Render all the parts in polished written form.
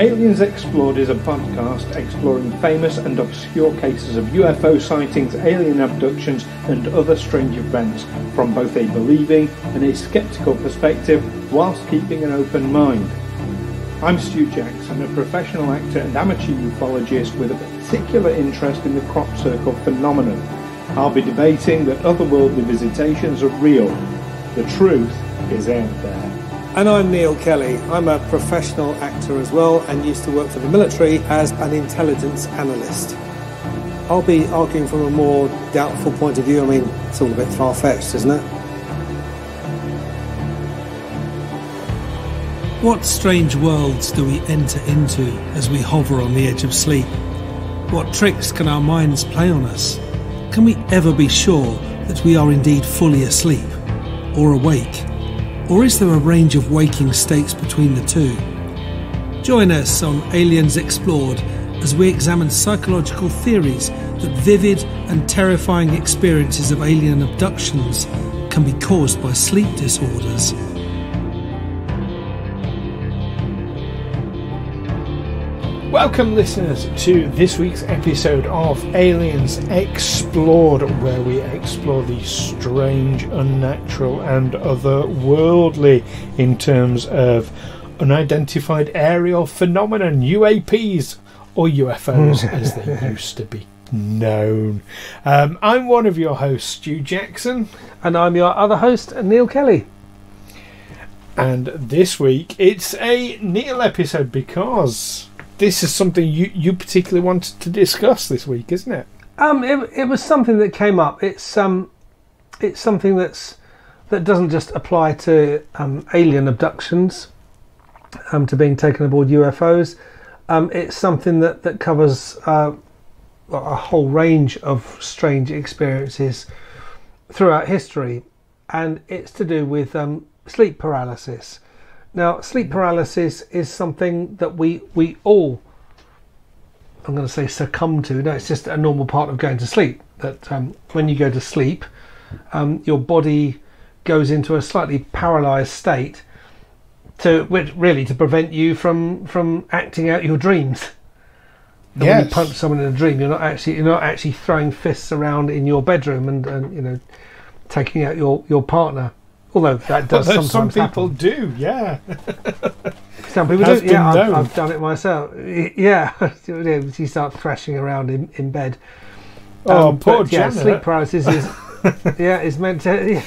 Aliens Explored is a podcast exploring famous and obscure cases of UFO sightings, alien abductions and other strange events from both a believing and a sceptical perspective whilst keeping an open mind. I'm Stu Jackson, a professional actor and amateur ufologist with a particular interest in the crop circle phenomenon. I'll be debating that otherworldly visitations are real. The truth is out there. And I'm Neil Kelly. I'm a professional actor as well and used to work for the military as an intelligence analyst. I'll be arguing from a more doubtful point of view. I mean, it's all a bit far-fetched, isn't it? What strange worlds do we enter into as we hover on the edge of sleep? What tricks can our minds play on us? Can we ever be sure that we are indeed fully asleep or awake? Or is there a range of waking states between the two? Join us on Aliens Explored as we examine psychological theories that vivid and terrifying experiences of alien abductions can be caused by sleep disorders. Welcome, listeners, to this week's episode of Aliens Explored, where we explore the strange, unnatural and otherworldly in terms of unidentified aerial phenomenon, UAPs, or UFOs as they used to be known. I'm one of your hosts, Stu Jackson. And I'm your other host, Neil Kelly. And this week it's a Neil episode because... this is something you particularly wanted to discuss this week, isn't it? It was something that came up. It's something that doesn't just apply to alien abductions, to being taken aboard UFOs. It's something that covers a whole range of strange experiences throughout history, and it's to do with sleep paralysis. Now, sleep paralysis is something that we all, I'm going to say succumb to. No, it's just a normal part of going to sleep. That when you go to sleep, your body goes into a slightly paralysed state, to prevent you from acting out your dreams. And yes. When you punch someone in a dream, you're not actually throwing fists around in your bedroom and taking out your partner. Although that does sometimes happen. Some people do, yeah. I've done it myself. Yeah, you start thrashing around in bed. Poor Janet. Sleep paralysis is is meant to.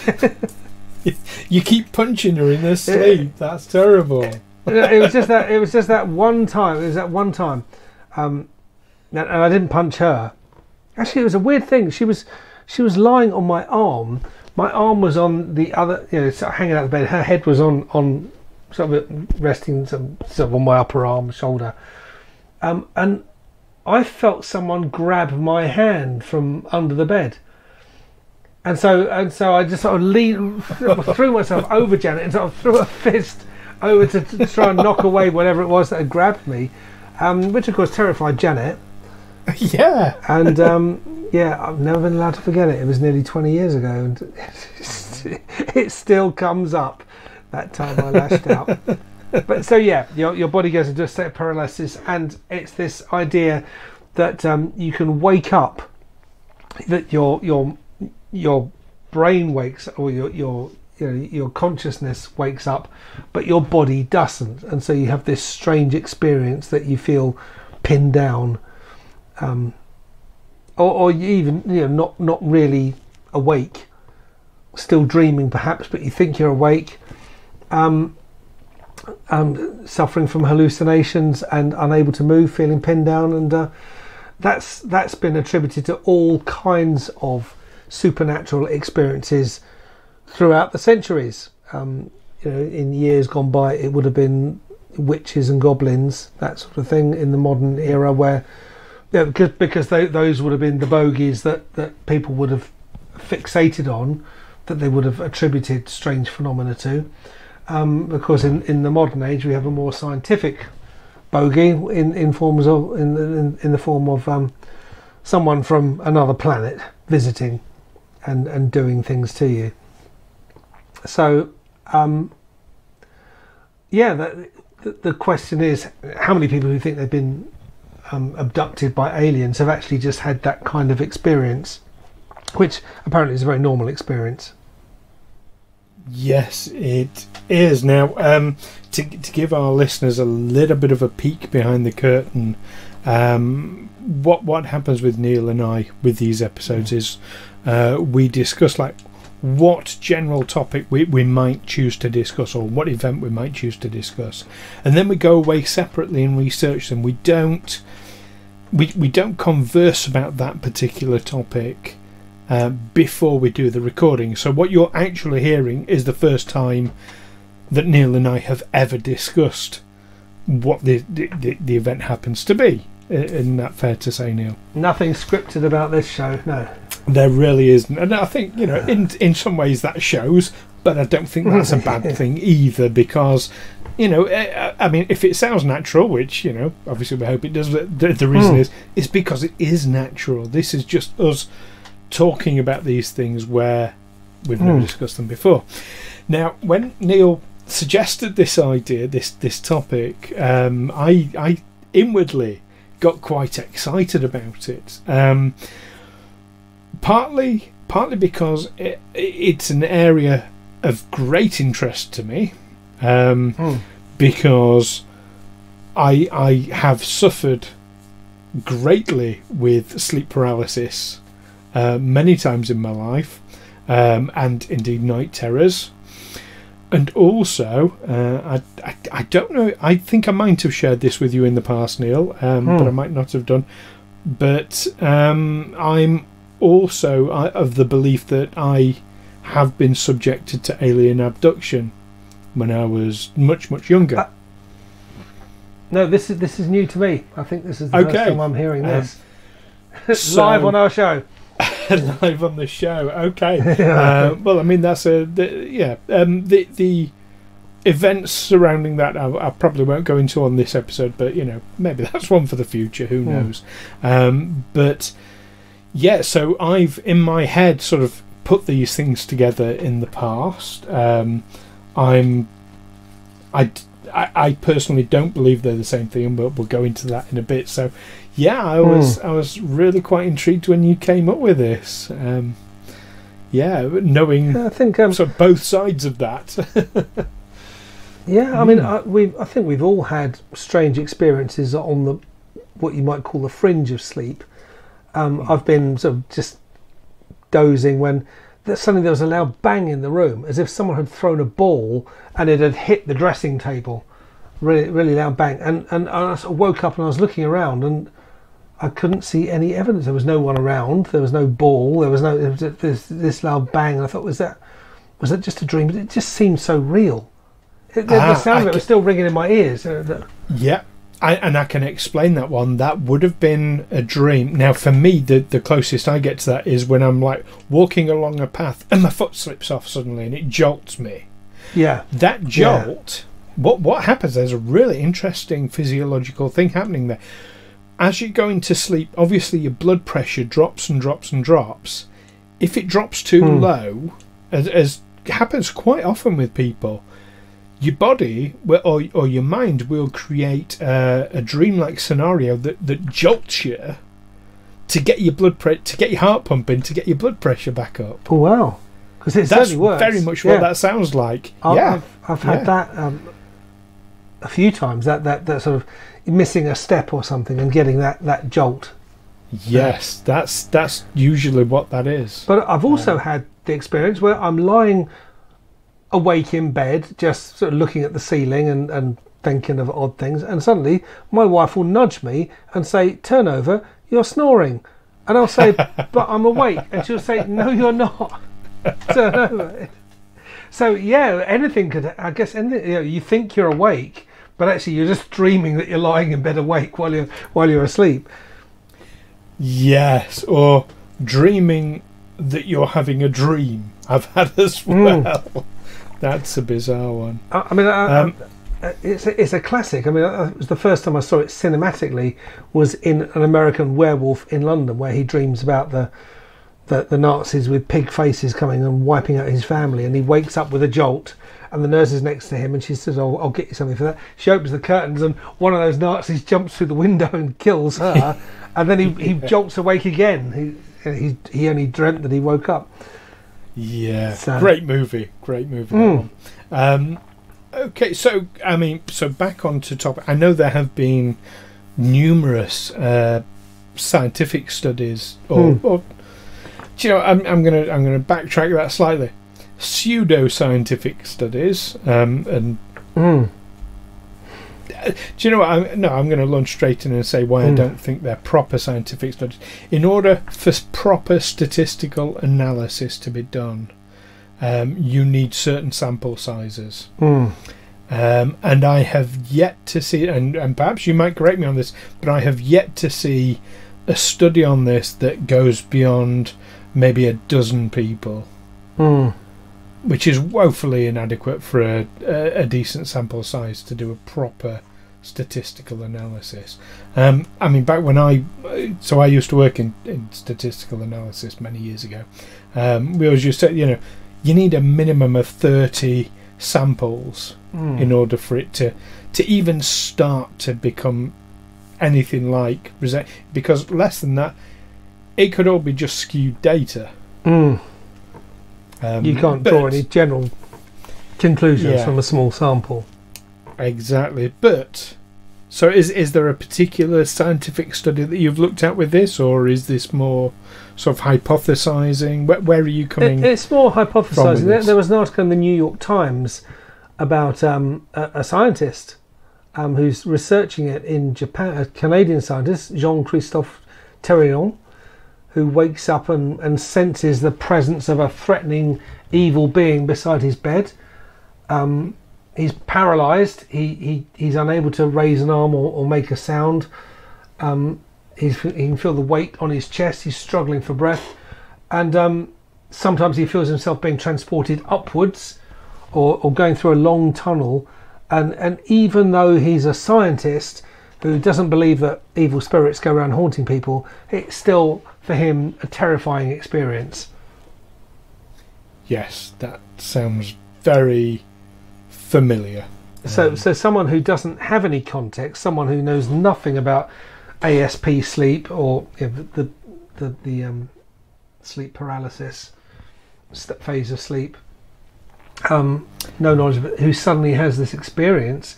Yeah. You keep punching her in her sleep. That's terrible. It was just that one time. And I didn't punch her. Actually, it was a weird thing. She was lying on my arm. My arm was on the other, sort of hanging out of the bed. Her head was on sort of resting, sort of on my upper arm, shoulder. And I felt someone grab my hand from under the bed. And so I just sort of threw myself over Janet and sort of threw a fist over to try and knock away whatever it was that had grabbed me, which of course terrified Janet. Yeah. And I've never been allowed to forget it. It was nearly 20 years ago, and it still comes up. That time I lashed out. But so yeah, your body goes into a state of paralysis, and it's this idea that you can wake up, that your brain wakes, or your consciousness wakes up, but your body doesn't, and so you have this strange experience that you feel pinned down. Or you even not really awake, still dreaming perhaps, but you think you're awake, suffering from hallucinations and unable to move, feeling pinned down, and that's been attributed to all kinds of supernatural experiences throughout the centuries. In years gone by, it would have been witches and goblins, that sort of thing. In the modern era, where because those would have been the bogies that people would have fixated on, that they would have attributed strange phenomena to. Because in the modern age we have a more scientific bogey in the form of someone from another planet visiting and doing things to you. So the question is how many people who think they've been abducted by aliens have actually just had that kind of experience, which apparently is a very normal experience. Yes, it is. Now, to give our listeners a little bit of a peek behind the curtain, what happens with Neil and I with these episodes is we discuss like what general topic we might choose to discuss, or what event we might choose to discuss, and then we go away separately and research them. We don't converse about that particular topic before we do the recording. So what you're actually hearing is the first time that Neil and I have ever discussed what the event happens to be. Isn't that fair to say, Neil? Nothing scripted about this show, no. There really isn't, and I think, you know, in some ways that shows, but I don't think that's a bad thing either, because, you know, I mean, if it sounds natural, which, you know, obviously we hope it does, but the reason is it's because it is natural. This is just us talking about these things where we've never discussed them before. Now, when Neil suggested this idea, this topic, I inwardly got quite excited about it. Partly because it's an area of great interest to me, because I have suffered greatly with sleep paralysis many times in my life, and indeed night terrors. And also, I don't know, I think I might have shared this with you in the past, Neil, but I might not have done. But I'm also of the belief that I have been subjected to alien abduction when I was much younger. No, this is new to me. I think this is the first time I'm hearing this. Live on our show. Live on the show, okay. Well, I mean, that's the events surrounding that I probably won't go into on this episode, but, you know, maybe that's one for the future, who knows. But yeah, so I've in my head sort of put these things together in the past. I personally don't believe they're the same thing, but we'll go into that in a bit. So yeah, I was really quite intrigued when you came up with this. Knowing I think sort of both sides of that. Yeah, I mean, I think we've all had strange experiences on the what you might call the fringe of sleep. I've been sort of just dozing when suddenly there was a loud bang in the room, as if someone had thrown a ball and it had hit the dressing table. Really, really loud bang, and I sort of woke up and I was looking around and I couldn't see any evidence. There was no one around. There was no ball. There was no this loud bang. And I thought, was that just a dream? But it just seemed so real. The sound of it was still ringing in my ears. Yeah, and I can explain that one. That would have been a dream. Now, for me, the closest I get to that is when I'm like walking along a path and my foot slips off suddenly and it jolts me. Yeah, that jolt. Yeah. What happens? There's a really interesting physiological thing happening there. As you go into sleep, obviously your blood pressure drops and drops and drops. If it drops too low, as happens quite often with people, your body or your mind will create a dreamlike scenario that jolts you to get your heart pumping, to get your blood pressure back up. Oh wow! Because it certainly works. That's very much what that sounds like. I've had that a few times. That sort of missing a step or something and getting that jolt. Yes, that's usually what that is. But I've also had the experience where I'm lying awake in bed, just sort of looking at the ceiling and thinking of odd things, and suddenly my wife will nudge me and say, "Turn over, you're snoring," and I'll say, "But I'm awake," and she'll say, "No, you're not. Turn over." So yeah, anything could. I guess anything, you know, you think you're awake, but actually you're just dreaming that you're lying in bed awake while you're asleep. Yes, or dreaming that you're having a dream. I've had as well. That's a bizarre one. I mean, it's a classic. I mean, it was the first time I saw it cinematically was in An American Werewolf in London, where he dreams about the Nazis with pig faces coming and wiping out his family, and he wakes up with a jolt and the nurse is next to him, and she says, oh, I'll get you something for that. She opens the curtains and one of those Nazis jumps through the window and kills her, and then he jolts awake again. He only dreamt that he woke up. Yeah, so. Great movie. Mm. Okay, so back onto topic. I know there have been numerous scientific studies, or do you know, I'm gonna backtrack that slightly. Pseudo scientific studies, and do you know what? I'm going to launch straight in and say why I don't think they're proper scientific studies. In order for proper statistical analysis to be done, you need certain sample sizes. And I have yet to see, and perhaps you might correct me on this, but I have yet to see a study on this that goes beyond maybe a dozen people. Which is woefully inadequate for a decent sample size to do a proper statistical analysis. Back when I used to work in statistical analysis many years ago, we always used to, you need a minimum of 30 samples in order for it to even start to become anything like, because less than that, it could all be just skewed data. You can't draw any general conclusions from a small sample. Exactly. But so is there a particular scientific study that you've looked at with this, or is this more sort of hypothesising? Where are you coming from? It's more hypothesising. There was an article in the New York Times about a scientist who's researching it in Japan, a Canadian scientist, Jean-Christophe Terrien, who wakes up and senses the presence of a threatening evil being beside his bed. He's paralysed. He's unable to raise an arm or make a sound. He can feel the weight on his chest. He's struggling for breath. And sometimes he feels himself being transported upwards or going through a long tunnel. And even though he's a scientist who doesn't believe that evil spirits go around haunting people, it's still, for him, a terrifying experience. Yes, that sounds very familiar. So someone who doesn't have any context, someone who knows nothing about ASP sleep or the sleep paralysis phase of sleep, no knowledge of it, who suddenly has this experience,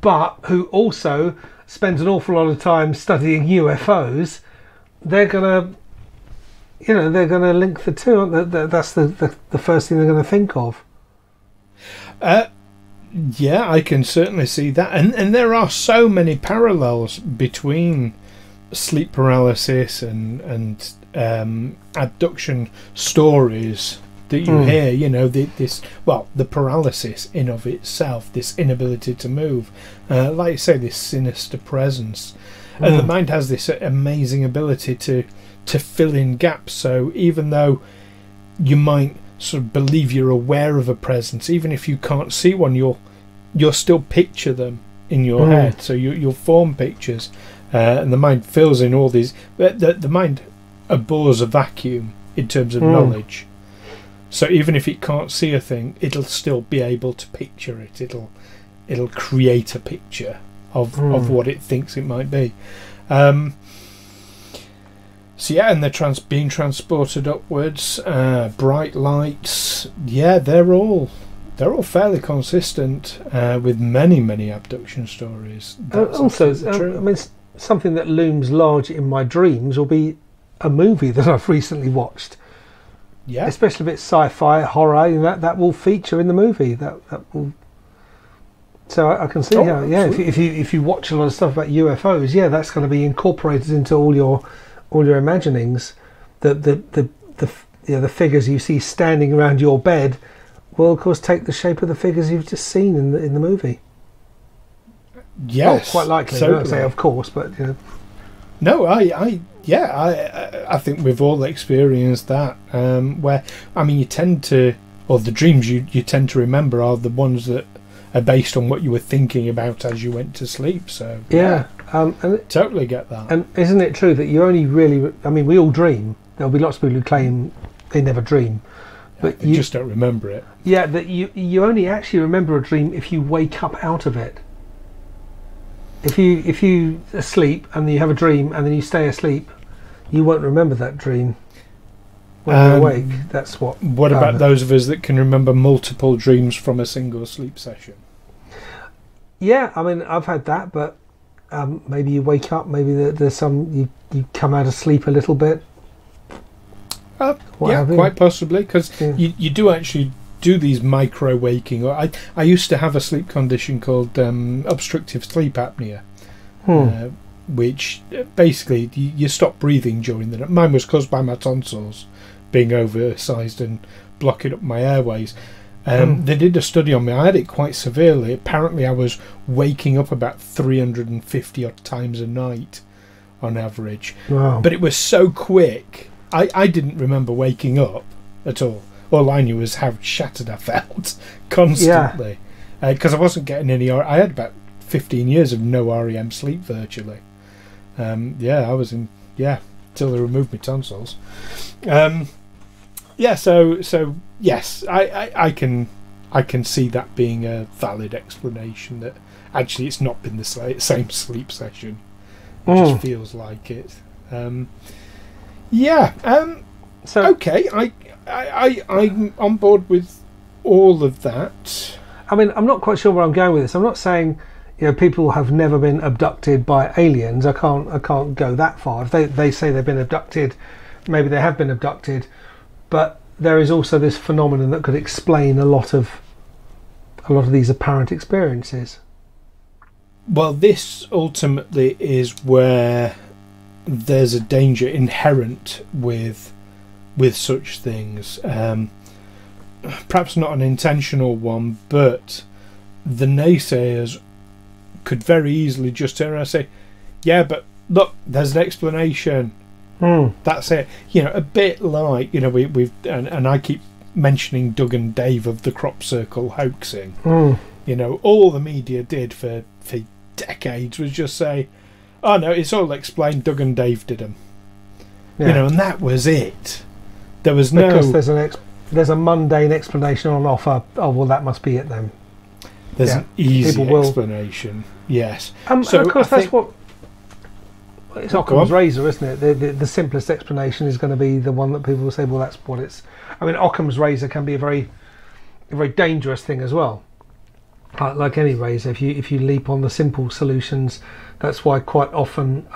but who also spends an awful lot of time studying UFOs, they're gonna link the two, aren't they? That's the first thing they're gonna think of. Yeah, I can certainly see that, and there are so many parallels between sleep paralysis and abduction stories that you hear. The paralysis in of itself, this inability to move, like you say, this sinister presence. And the mind has this amazing ability to fill in gaps. So even though you might sort of believe you're aware of a presence, even if you can't see one, you'll still picture them in your head. So you'll form pictures, and the mind fills in all these. The mind abhors a vacuum in terms of knowledge. So even if it can't see a thing, it'll still be able to picture it. It'll create a picture of what it thinks it might be. And they're being transported upwards, bright lights. Yeah, they're all fairly consistent with many abduction stories. Something that looms large in my dreams will be a movie that I've recently watched. Yeah, especially if it's sci-fi, horror, that will feature in the movie. That will. So I can see how, if you watch a lot of stuff about UFOs, that's going to be incorporated into all your imaginings. The figures you see standing around your bed will, of course, take the shape of the figures you've just seen in the movie. Yes, quite likely. So I don't say of course, but no, I think we've all experienced that. You tend to, or the dreams you tend to remember are the ones that are based on what you were thinking about as you went to sleep. So totally get that. And isn't it true that you only really, we all dream. There'll be lots of people who claim they never dream, But you just don't remember it. Yeah, that you only actually remember a dream if you wake up out of it. If you asleep and you have a dream and then you stay asleep, you won't remember that dream when you're awake. That's what. What about those of us that can remember multiple dreams from a single sleep session? Yeah, I mean, I've had that, but maybe you wake up, maybe there's some you come out of sleep a little bit. Yeah, quite possibly, because you do actually do these micro waking. I used to have a sleep condition called obstructive sleep apnea, which basically you stop breathing during the night. Mine was caused by my tonsils being oversized and blocking up my airways. They did a study on me. I had it quite severely. Apparently, I was waking up about 350 odd times a night on average. Wow. But it was so quick. I didn't remember waking up at all. All I knew was how shattered I felt constantly, because I wasn't getting any. I had about 15 years of no REM sleep virtually. I was in. Yeah, till they removed my tonsils. So yes, I can see that being a valid explanation. That actually it's not been the same sleep session. It just feels like it. Okay, I'm on board with all of that. I mean, I'm not quite sure where I'm going with this. I'm not saying, you know, people have never been abducted by aliens. I can't go that far. If they say they've been abducted, maybe they have been abducted, but there is also this phenomenon that could explain a lot of these apparent experiences. Well, this ultimately is where there's a danger inherent with such things, perhaps not an intentional one, but the naysayers could very easily just turn around and say, yeah, but look, there's an explanation. That's it. You know, a bit like, you know, we've and I keep mentioning Doug and Dave of the crop circle hoaxing. You know, all the media did for decades was just say, oh no, it's all explained, Doug and Dave did them. Yeah. You know, and that was it. There was no... Because there's a mundane explanation on offer. Oh, well, that must be it then. There's an easy explanation. Yes. So of course, that's what... It's Occam's razor, isn't it? The simplest explanation is going to be the one that people will say, well, that's what it's... I mean, Occam's razor can be a very dangerous thing as well. Like any razor, if you leap on the simple solutions, that's why quite often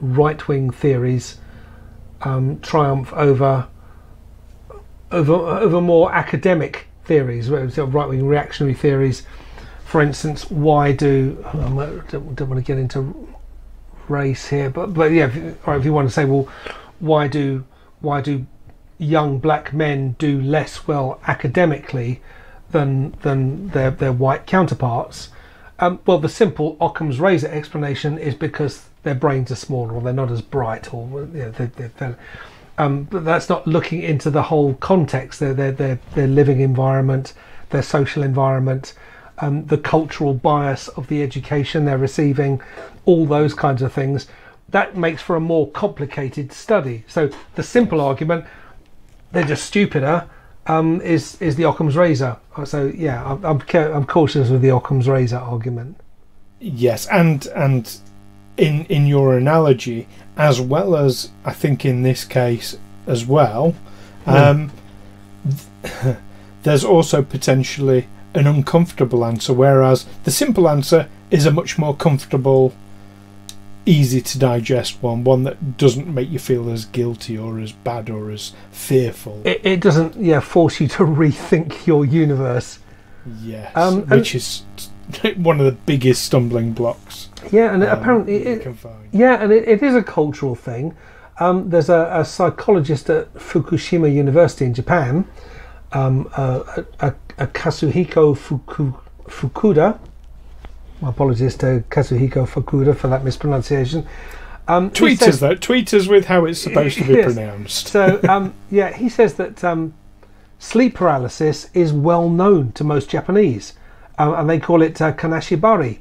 right-wing theories triumph over more academic theories, right-wing reactionary theories. For instance, why do I don't want to get into race here, but yeah, if you want to say, well, why do young black men do less well academically than their white counterparts? Well, the simple Occam's razor explanation is because their brains are smaller, or they're not as bright, or you know, they're but that's not looking into the whole context, their living environment, their social environment, the cultural bias of the education they're receiving, all those kinds of things. That makes for a more complicated study. So the simple argument, they're just stupider, is the Occam's razor. So yeah, I'm cautious with the Occam's razor argument. Yes, and in your analogy, as well as I think in this case as well, there's also potentially an uncomfortable answer, whereas the simple answer is a much more comfortable, easy to digest one that doesn't make you feel as guilty or as bad or as fearful. It doesn't force you to rethink your universe. Yes, which is one of the biggest stumbling blocks. Yeah, and apparently it is a cultural thing. There's a psychologist at Fukushima University in Japan, a Kazuhiko Fukuda. My apologies to Kazuhiko Fukuda for that mispronunciation. Tweet us, though. Tweet us with how it's supposed to be pronounced. So, he says that sleep paralysis is well known to most Japanese, and they call it kanashibari.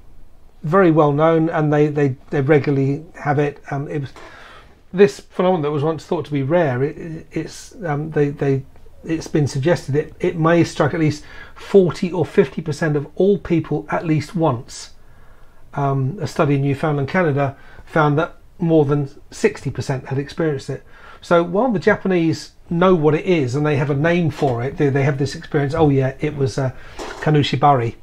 Very well known, and they regularly have it. It was this phenomenon that was once thought to be rare. It's they it's been suggested it may strike at least 40 or 50% of all people at least once. A study in Newfoundland, Canada found that more than 60% had experienced it. So while the Japanese know what it is and they have a name for it, they have this experience, oh yeah, it was kanashibari.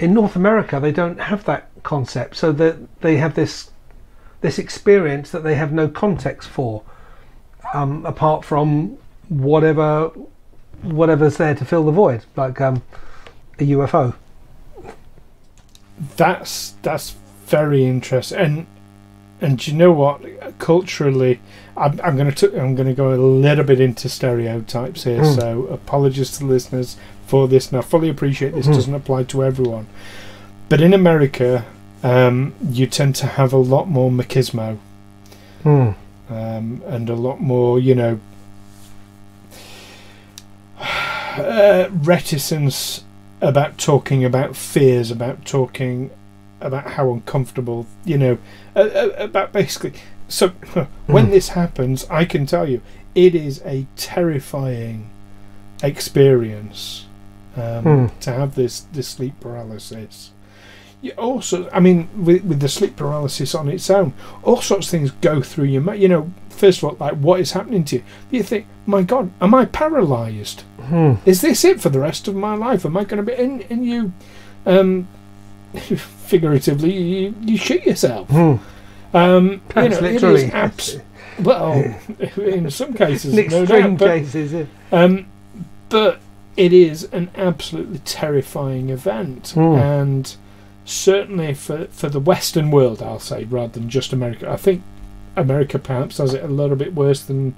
In North America they don't have that concept, so that they have this experience that they have no context for, apart from whatever's there to fill the void, like a UFO. That's very interesting, and do you know what? Culturally, I'm going to go a little bit into stereotypes here. Mm. So apologies to listeners for this, and I fully appreciate this doesn't apply to everyone. But in America, you tend to have a lot more machismo, and a lot more, you know, reticence about talking about fears, about talking about how uncomfortable, you know, about basically. So when this happens, I can tell you it is a terrifying experience to have this sleep paralysis. You also, I mean, with the sleep paralysis on its own, all sorts of things go through your mind. You know, first of all, like, what is happening to you? You think, my God, am I paralysed? Is this it for the rest of my life? Am I going to be? And you, figuratively, you shoot yourself. You know, literally. Well, in some cases, in extreme cases. Yeah. But it is an absolutely terrifying event, and certainly for the Western world, I'll say, rather than just America. I think America perhaps has it a little bit worse than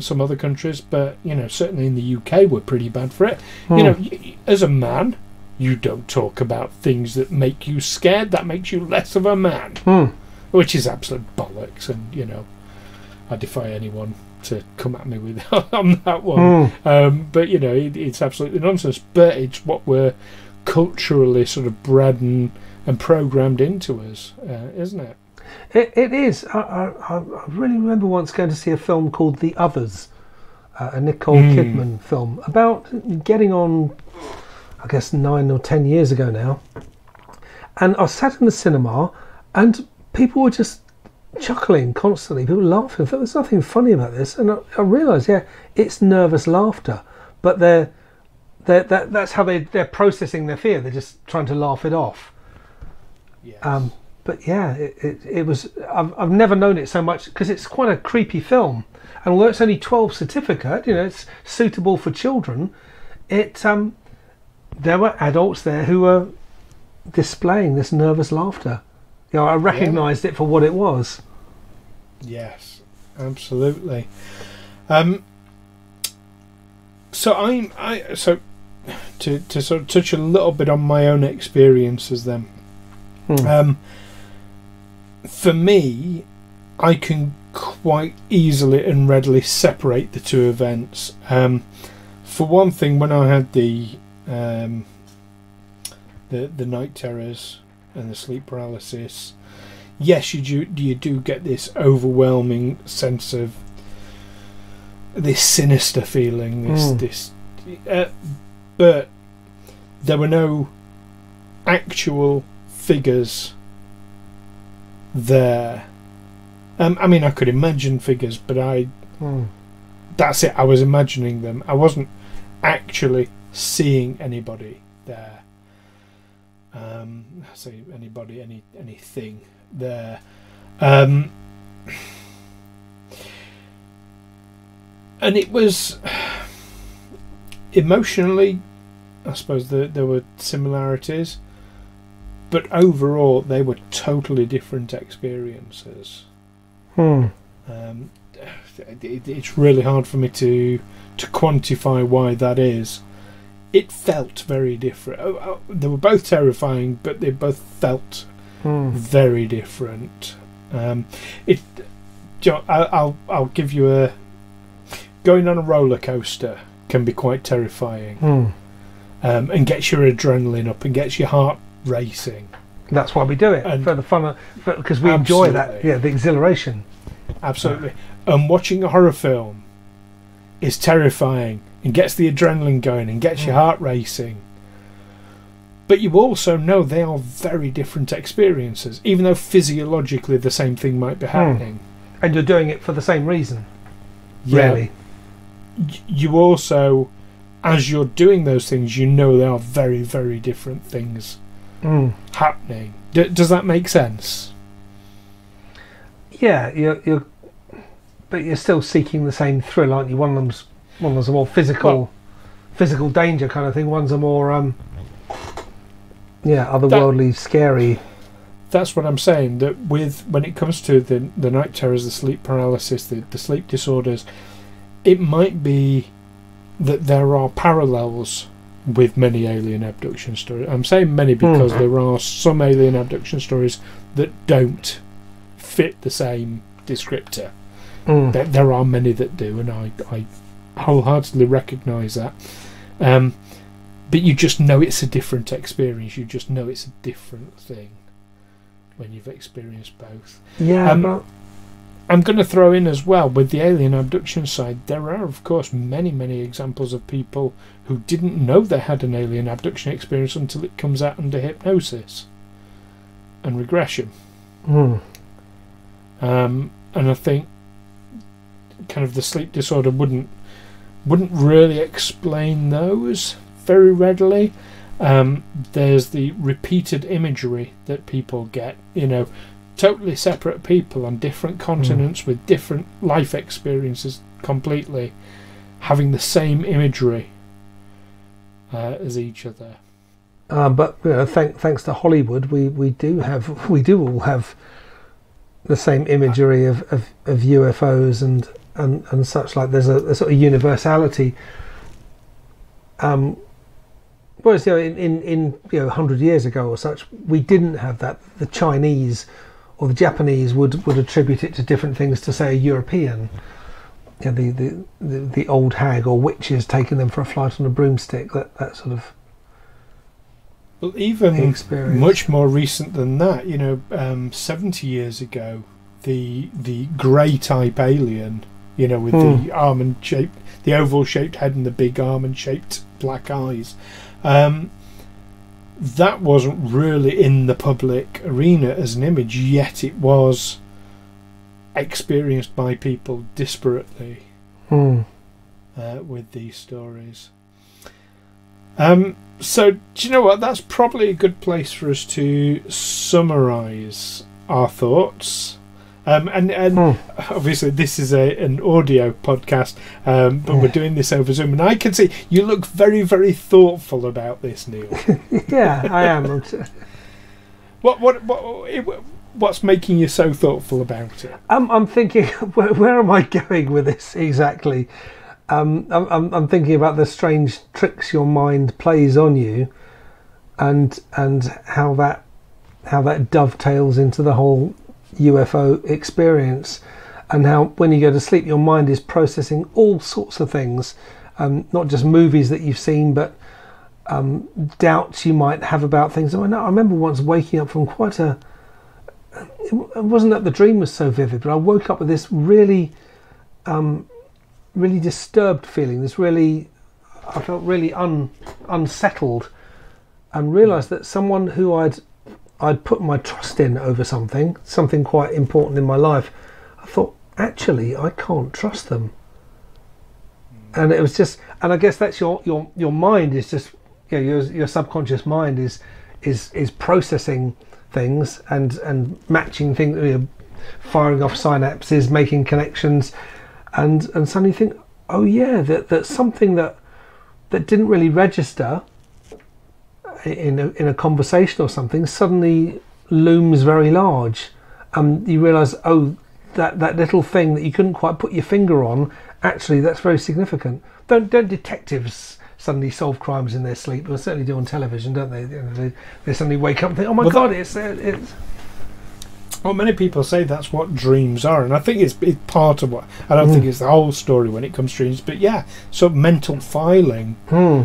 some other countries, but you know, certainly in the UK we're pretty bad for it. You know, as a man, you don't talk about things that make you scared. That makes you less of a man, which is absolute bollocks. And you know, I defy anyone to come at me with on that one. But you know, it's absolutely nonsense. But it's what we're culturally sort of bred and programmed into us, isn't it? It is. I really remember once going to see a film called The Others, a Nicole Kidman film, about getting on, I guess, 9 or 10 years ago now. And I sat in the cinema and people were just chuckling constantly, people laughing. I thought, there's nothing funny about this. And I realised, yeah, it's nervous laughter, but that's how they're processing their fear. They're just trying to laugh it off. Yes. But yeah, it was. I've never known it so much, because it's quite a creepy film. And although it's only 12 certificate, you know, it's suitable for children. There were adults there who were displaying this nervous laughter. You know, I recognised it for what it was. Yes, absolutely. So to sort of touch a little bit on my own experiences then. For me, I can quite easily and readily separate the two events. For one thing, when I had the night terrors and the sleep paralysis, yes, you do get this overwhelming sense of this sinister feeling, this but there were no actual figures there. I mean, I could imagine figures, but that's it, I was imagining them. I wasn't actually seeing anybody there. I say anybody, anything there. And it was emotionally, I suppose there were similarities, but overall they were totally different experiences. It's really hard for me to quantify why that is. It felt very different. They were both terrifying, but they both felt very different. I'll give you a. Going on a roller coaster can be quite terrifying, and gets your adrenaline up and gets your heart racing. That's why we do it, and for the fun, because we enjoy that. Yeah, the exhilaration. Absolutely. and watching a horror film is terrifying and gets the adrenaline going and gets your heart racing. But you also know they are very different experiences, even though physiologically the same thing might be happening. And you're doing it for the same reason. Yeah. Really. You also, as you're doing those things, you know they are very, very different things happening. Does that make sense? Yeah, you're, but you're still seeking the same thrill, aren't you? One of them's a more physical danger kind of thing. One's a more otherworldly, scary. That's what I'm saying. That when it comes to the night terrors, the sleep paralysis, the sleep disorders, it might be that there are parallels with many alien abduction stories. I'm saying many because there are some alien abduction stories that don't fit the same descriptor. There are many that do, and I wholeheartedly recognise that. But you just know it's a different experience. You just know it's a different thing when you've experienced both. Yeah, but I'm going to throw in as well, with the alien abduction side, there are, of course, many, many examples of people who didn't know they had an alien abduction experience until it comes out under hypnosis and regression. And I think kind of the sleep disorder wouldn't really explain those very readily. There's the repeated imagery that people get, you know, totally separate people on different continents with different life experiences completely, having the same imagery as each other. But you know, thanks to Hollywood, we do all have the same imagery of UFOs and such like. There's a sort of universality. Whereas, you know, in 100 years ago or such, we didn't have that. The Chinese or the Japanese would attribute it to different things to, say, a European. You know, the old hag or witches taking them for a flight on a broomstick, that sort of. Well, even experience. Much more recent than that, you know, 70 years ago, the grey type alien, you know, with the almond shaped, the oval shaped head and the big almond shaped black eyes, that wasn't really in the public arena as an image, yet it was experienced by people disparately with these stories. So, do you know what? That's probably a good place for us to summarise our thoughts. And obviously this is an audio podcast, but we're doing this over Zoom. And I can see you look very, very thoughtful about this, Neil. Yeah, I am. What's making you so thoughtful about it? I'm thinking, where am I going with this exactly? I'm thinking about the strange tricks your mind plays on you, and how that dovetails into the whole UFO experience, and how when you go to sleep your mind is processing all sorts of things, not just movies that you've seen, but doubts you might have about things. I remember once waking up from quite a. It wasn't that the dream was so vivid, but I woke up with this really. Really disturbed feeling. I felt really unsettled, and realised that someone who I'd put my trust in over something quite important in my life, I thought, actually, I can't trust them. And it was just, and I guess that's your mind is just, you know, your subconscious mind is processing things and matching things, you know, firing off synapses, making connections. And suddenly think, oh yeah, that's something that didn't really register in a conversation or something, suddenly looms very large, and you realise, oh, that little thing that you couldn't quite put your finger on, actually that's very significant. Don't detectives suddenly solve crimes in their sleep? Well, certainly do on television, don't they? You know, they suddenly wake up and think, oh my God, it's. Well, many people say that's what dreams are, and I think it's part of what. I don't think it's the whole story when it comes to dreams, but yeah, sort of mental filing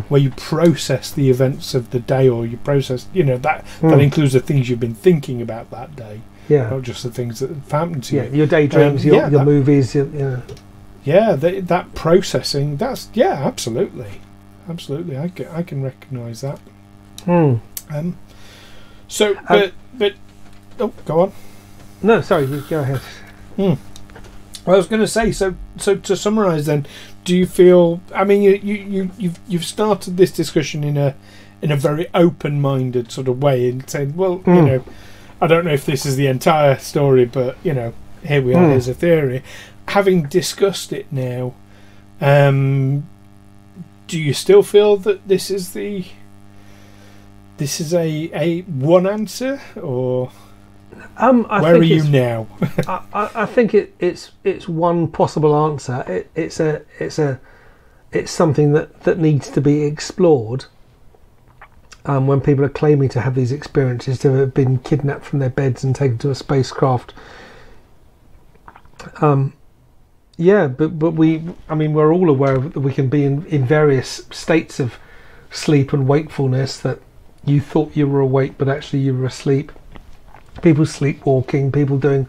where you process the events of the day, or you process, you know, that includes the things you've been thinking about that day, Yeah. Not just the things that happen to you. Your daydreams, your movies. That processing. That's absolutely, absolutely. I can recognise that. Hmm. So go on. No, sorry. Go ahead. Hmm. Well, I was going to say, so to summarise then, do you feel? I mean, you've started this discussion in a very open-minded sort of way, and said, well, you know, I don't know if this is the entire story, but you know, here we are. Here's a theory. Having discussed it now, do you still feel that this is a one answer, or where are you now? I think it's one possible answer. It's something that needs to be explored. When people are claiming to have these experiences, to have been kidnapped from their beds and taken to a spacecraft. But we're all aware that we can be in various states of sleep and wakefulness, that you thought you were awake but actually you were asleep. People sleepwalking, people doing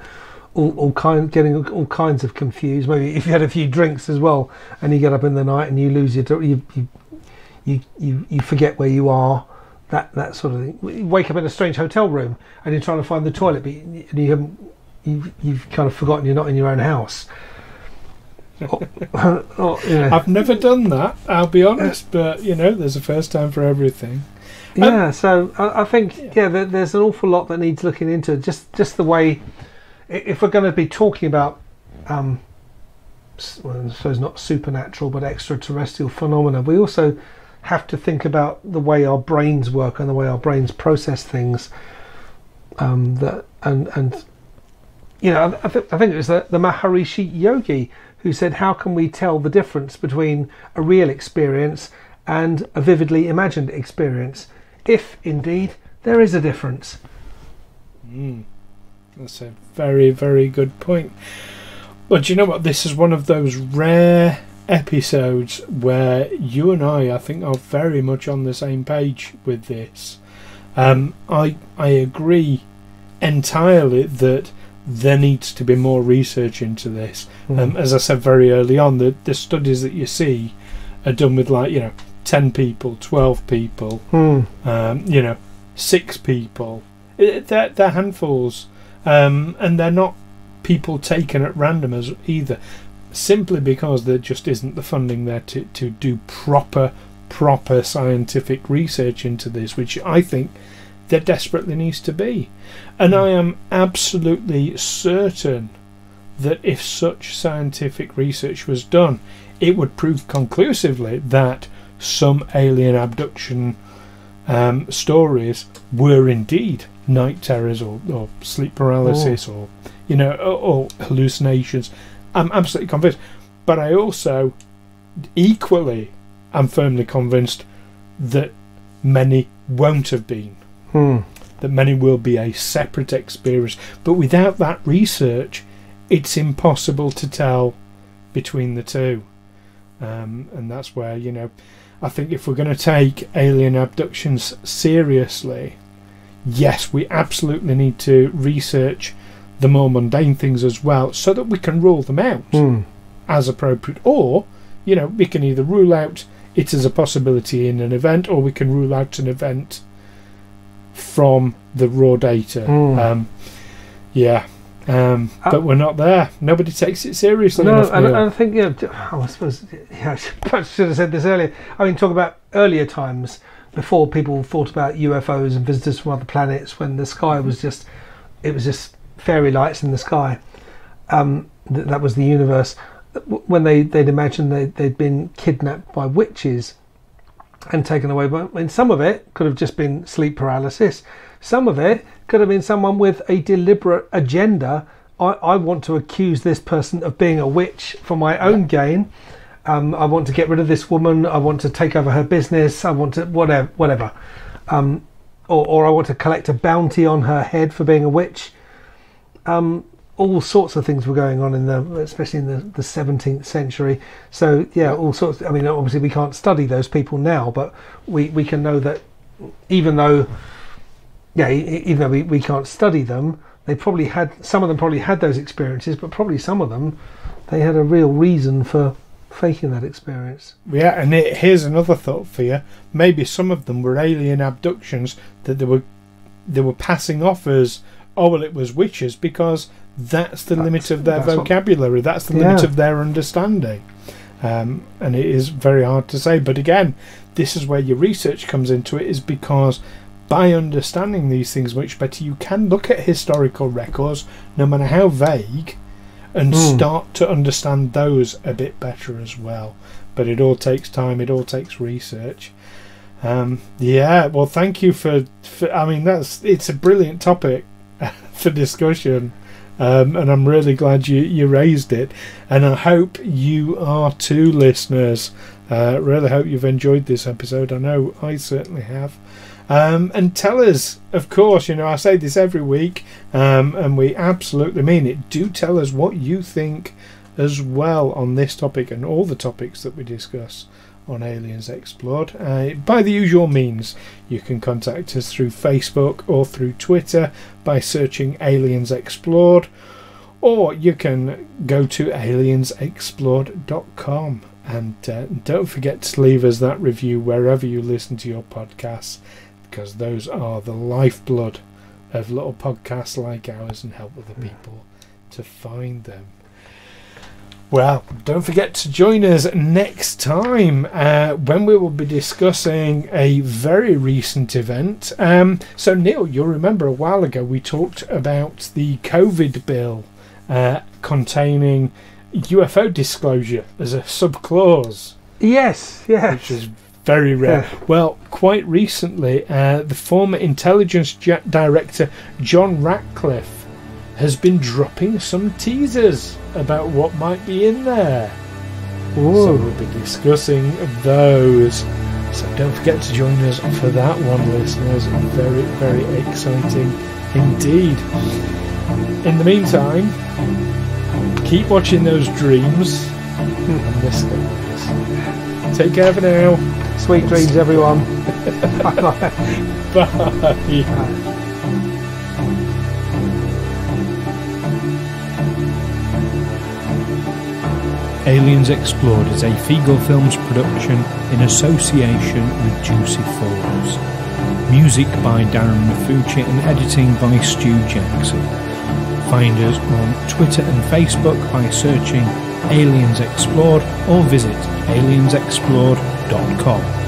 all kinds of confused. Maybe if you had a few drinks as well and you get up in the night and you lose your you forget where you are. That sort of thing. You wake up in a strange hotel room and you're trying to find the toilet, but you've kind of forgotten you're not in your own house. I've never done that, I'll be honest, but you know, there's a first time for everything. There's an awful lot that needs looking into. Just the way, if we're going to be talking about well, I suppose not supernatural but extraterrestrial phenomena, we also have to think about the way our brains work and the way our brains process things. I think it was the Maharishi Yogi who said, how can we tell the difference between a real experience and a vividly imagined experience, if indeed there is a difference? That's a very, very good point. But do you know what? This is one of those rare episodes where you and I think, are very much on the same page with this. I agree entirely that there needs to be more research into this. As I said very early on, the studies that you see are done with 10 people, 12 people, 6 people. They're handfuls, and they're not people taken at random as either, simply because there just isn't the funding there to do proper scientific research into this, which I think there desperately needs to be. And I am absolutely certain that if such scientific research was done, it would prove conclusively that some alien abduction stories were indeed night terrors or sleep paralysis or hallucinations. I'm absolutely convinced. But I also equally am firmly convinced that many won't have been. That many will be a separate experience, but without that research it's impossible to tell between the two, and that's where I think if we're going to take alien abductions seriously, yes, we absolutely need to research the more mundane things as well, so that we can rule them out as appropriate, or we can either rule out it as a possibility in an event, or we can rule out an event from the raw data. But we're not there. Nobody takes it seriously enough. And I think I suppose I should have said this earlier. I mean, talk about earlier times before people thought about UFOs and visitors from other planets, when the sky was just fairy lights in the sky. That was the universe. When they'd imagined they'd been kidnapped by witches and taken away. But I mean, some of it could have just been sleep paralysis. Some of it could have been someone with a deliberate agenda. I want to accuse this person of being a witch for my own gain. I want to get rid of this woman. I want to take over her business. I want to whatever. Or I want to collect a bounty on her head for being a witch. All sorts of things were going on especially in the 17th century. So all sorts. I mean, obviously we can't study those people now, but we can know that even though we can't study them, They probably had, some of them probably had those experiences, but probably some of them, they had a real reason for faking that experience. Yeah, and here's another thought for you. Maybe some of them were alien abductions that they were passing off as, oh, well, it was witches, because that's the limit of their vocabulary. That's the limit of their understanding. And it is very hard to say. But again, this is where your research comes into it, is because by understanding these things much better, you can look at historical records, no matter how vague, and start to understand those a bit better as well. But it all takes time, it all takes research. Yeah, well, thank you for I mean, it's a brilliant topic for discussion. And I'm really glad you raised it, and I hope you are too, listeners. Really hope you've enjoyed this episode. I know I certainly have. And tell us, of course, you know, I say this every week, and we absolutely mean it. Do tell us what you think as well on this topic and all the topics that we discuss on Aliens Explored. By the usual means, you can contact us through Facebook or through Twitter by searching Aliens Explored, or you can go to aliensexplored.com. And don't forget to leave us that review wherever you listen to your podcasts, because those are the lifeblood of little podcasts like ours and help other people to find them. Well, don't forget to join us next time when we will be discussing a very recent event. So, Neil, you'll remember a while ago we talked about the COVID bill containing UFO disclosure as a subclause. Yes. Which is very rare. Yeah. Well, quite recently, the former intelligence director, John Ratcliffe, has been dropping some teasers about what might be in there. Ooh. So we'll be discussing those. So don't forget to join us for that one, listeners. Very, very exciting indeed. In the meantime, keep watching those dreams and listeners. Take care for now. Sweet dreams, everyone. Bye. Bye. Aliens Explored is a Fiegel Films production in association with Juicy Falls. Music by Darren Maffucci and editing by Stu Jackson. Find us on Twitter and Facebook by searching Aliens Explored or visit aliensexplored.com.